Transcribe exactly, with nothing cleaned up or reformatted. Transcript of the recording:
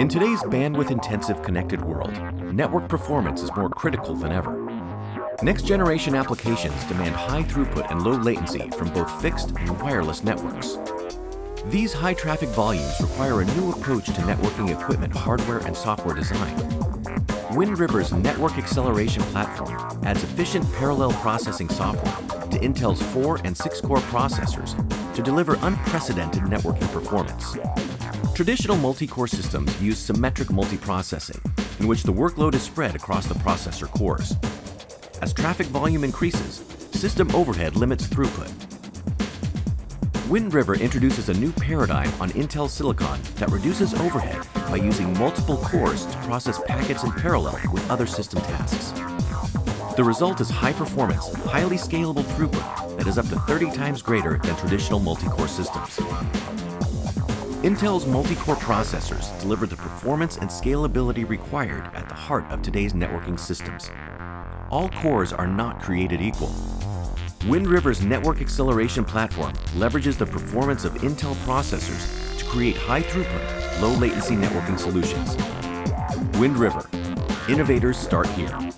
In today's bandwidth-intensive connected world, network performance is more critical than ever. Next-generation applications demand high throughput and low latency from both fixed and wireless networks. These high-traffic volumes require a new approach to networking equipment, hardware, and software design. Wind River's Network Acceleration Platform adds efficient parallel processing software to Intel's four and six core processors to deliver unprecedented networking performance. Traditional multi-core systems use symmetric multiprocessing, in which the workload is spread across the processor cores. As traffic volume increases, system overhead limits throughput. Wind River introduces a new paradigm on Intel Silicon that reduces overhead by using multiple cores to process packets in parallel with other system tasks. The result is high performance, highly scalable throughput that is up to thirty times greater than traditional multi-core systems. Intel's multi-core processors deliver the performance and scalability required at the heart of today's networking systems. All cores are not created equal. Wind River's Network Acceleration Platform leverages the performance of Intel processors to create high-throughput, low-latency networking solutions. Wind River. Innovators start here.